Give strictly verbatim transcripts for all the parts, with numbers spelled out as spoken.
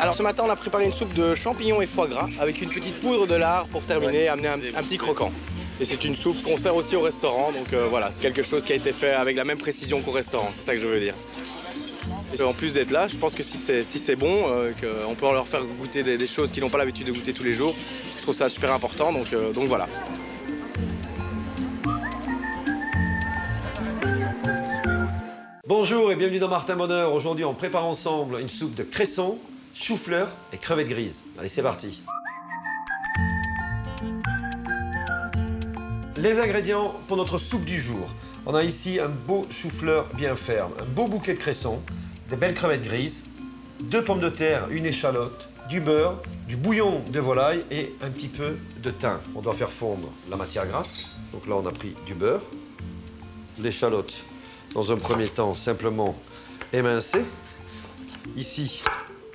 Alors ce matin, on a préparé une soupe de champignons et foie gras avec une petite poudre de lard pour terminer et amener un, un petit croquant. Et c'est une soupe qu'on sert aussi au restaurant, donc euh, voilà, c'est quelque chose qui a été fait avec la même précision qu'au restaurant, c'est ça que je veux dire. Et en plus d'être là, je pense que si c'est si bon, euh, qu'on peut leur faire goûter des, des choses qu'ils n'ont pas l'habitude de goûter tous les jours, je trouve ça super important, donc, euh, donc voilà. Bonjour et bienvenue dans Martin Bonheur. Aujourd'hui, on prépare ensemble une soupe de cresson, chou-fleur et crevettes grises. Allez, c'est parti. Les ingrédients pour notre soupe du jour. On a ici un beau chou-fleur bien ferme, un beau bouquet de cressons, des belles crevettes grises, deux pommes de terre, une échalote, du beurre, du bouillon de volaille et un petit peu de thym. On doit faire fondre la matière grasse. Donc là, on a pris du beurre, l'échalote. Dans un premier temps, simplement émincer. Ici,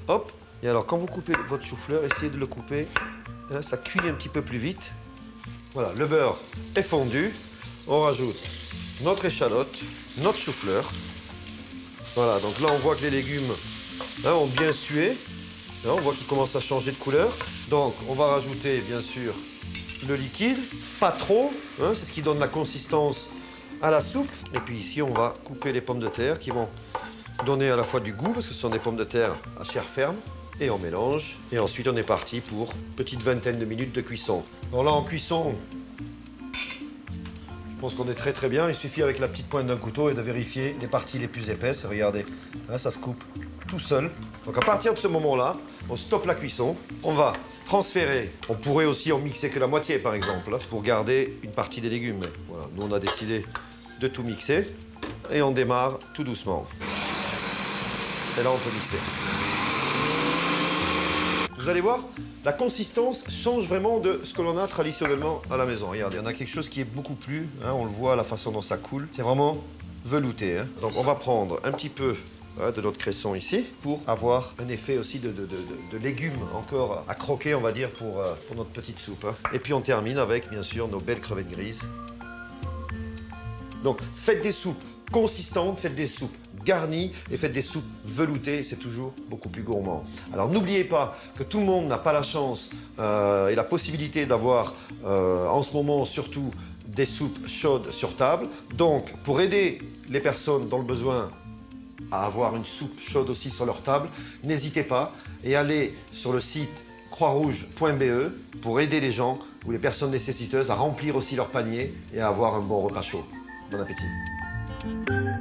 hop. Et alors, quand vous coupez votre chou-fleur, essayez de le couper. Hein, ça cuit un petit peu plus vite. Voilà, le beurre est fondu. On rajoute notre échalote, notre chou-fleur. Voilà, donc là, on voit que les légumes hein, ont bien sué. Là, on voit qu'ils commencent à changer de couleur. Donc, on va rajouter, bien sûr, le liquide. Pas trop, hein, c'est ce qui donne la consistance à la soupe. Et puis ici, on va couper les pommes de terre qui vont donner à la fois du goût, parce que ce sont des pommes de terre à chair ferme, et on mélange. Et ensuite, on est parti pour une petite vingtaine de minutes de cuisson. Alors là, en cuisson, je pense qu'on est très très bien. Il suffit avec la petite pointe d'un couteau et de vérifier les parties les plus épaisses. Regardez, là, ça se coupe tout seul. Donc à partir de ce moment-là, on stoppe la cuisson. On va transférer. On pourrait aussi en mixer que la moitié, par exemple, pour garder une partie des légumes. Mais voilà, nous, on a décidé de tout mixer et on démarre tout doucement. Et là, on peut mixer. Vous allez voir, la consistance change vraiment de ce que l'on a traditionnellement à la maison. Regardez, on a quelque chose qui est beaucoup plus, hein, on le voit la façon dont ça coule. C'est vraiment velouté. Hein. Donc, on va prendre un petit peu hein, de notre cresson ici pour avoir un effet aussi de, de, de, de légumes encore à croquer, on va dire, pour, euh, pour notre petite soupe. Hein. Et puis, on termine avec, bien sûr, nos belles crevettes grises. Donc, faites des soupes consistantes, faites des soupes garnies et faites des soupes veloutées, c'est toujours beaucoup plus gourmand. Alors, n'oubliez pas que tout le monde n'a pas la chance euh, et la possibilité d'avoir, euh, en ce moment, surtout, des soupes chaudes sur table. Donc, pour aider les personnes dans le besoin à avoir une soupe chaude aussi sur leur table, n'hésitez pas et allez sur le site croix rouge point B E pour aider les gens ou les personnes nécessiteuses à remplir aussi leur panier et à avoir un bon repas chaud. Bon appétit.